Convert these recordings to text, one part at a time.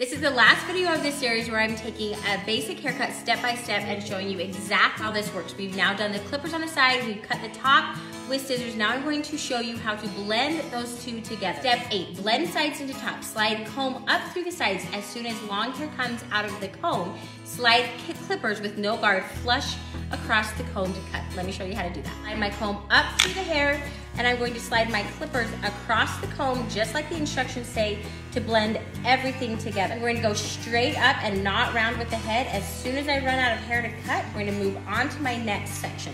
This is the last video of this series where I'm taking a basic haircut step-by-step and showing you exactly how this works. We've now done the clippers on the side, we've cut the top with scissors. Now I'm going to show you how to blend those two together. Step 8, blend sides into top. Slide comb up through the sides. As soon as long hair comes out of the comb, slide clippers with no guard flush across the comb to cut. Let me show you how to do that. Slide my comb up through the hair, and I'm going to slide my clippers across the comb, just like the instructions say, to blend everything together. We're gonna go straight up and not round with the head. As soon as I run out of hair to cut, we're gonna move on to my next section.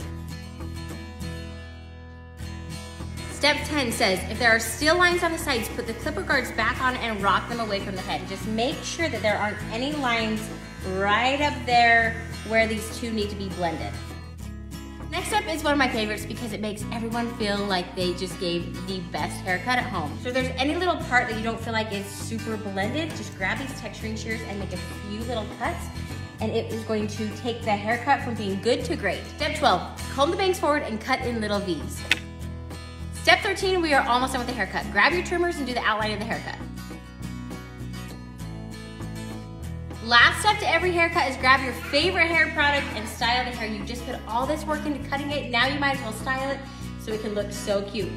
Step 10 says, if there are still lines on the sides, put the clipper guards back on and rock them away from the head. Just make sure that there aren't any lines right up there where these two need to be blended. Next up is one of my favorites because it makes everyone feel like they just gave the best haircut at home. So if there's any little part that you don't feel like is super blended, just grab these texturing shears and make a few little cuts, and it is going to take the haircut from being good to great. Step 12, comb the bangs forward and cut in little V's. Step 13, we are almost done with the haircut. Grab your trimmers and do the outline of the haircut. Last step to every haircut is grab your favorite hair product and style the hair. You just put all this work into cutting it. Now you might as well style it so it can look so cute.